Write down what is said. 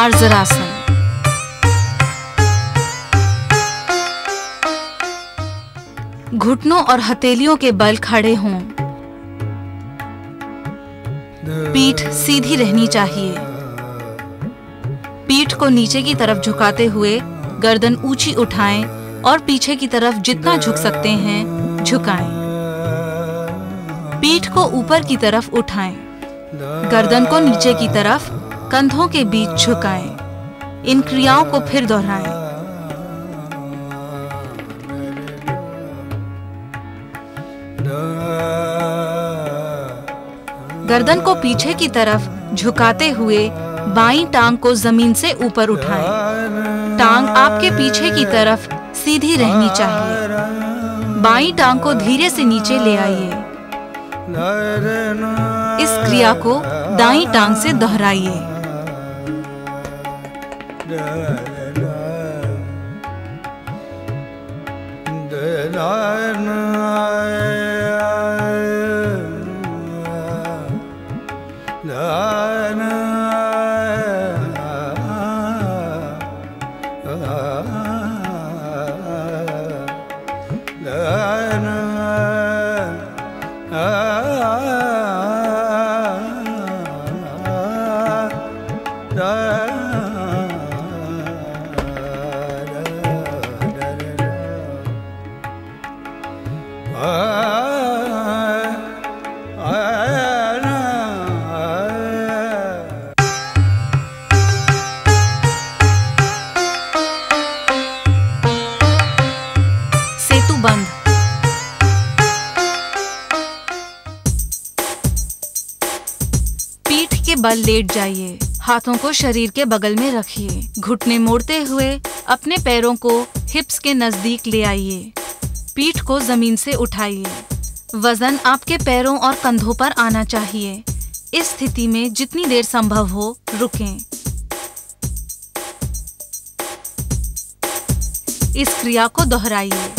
मार्जरासन। घुटनों और हथेलियों के बल खड़े हों, पीठ सीधी रहनी चाहिए। पीठ को नीचे की तरफ झुकाते हुए गर्दन ऊंची उठाएं और पीछे की तरफ जितना झुक सकते हैं झुकाएं। पीठ को ऊपर की तरफ उठाएं, गर्दन को नीचे की तरफ कंधों के बीच झुकाएं। इन क्रियाओं को फिर दोहराएं। गर्दन को पीछे की तरफ झुकाते हुए बाईं टांग को जमीन से ऊपर उठाएं। टांग आपके पीछे की तरफ सीधी रहनी चाहिए। बाईं टांग को धीरे से नीचे ले आइए। इस क्रिया को दाईं टांग से दोहराइए। बल लेट जाइए, हाथों को शरीर के बगल में रखिए। घुटने मोड़ते हुए अपने पैरों को हिप्स के नजदीक ले आइए। पीठ को जमीन से उठाइए। वजन आपके पैरों और कंधों पर आना चाहिए। इस स्थिति में जितनी देर संभव हो रुकें। इस क्रिया को दोहराइए।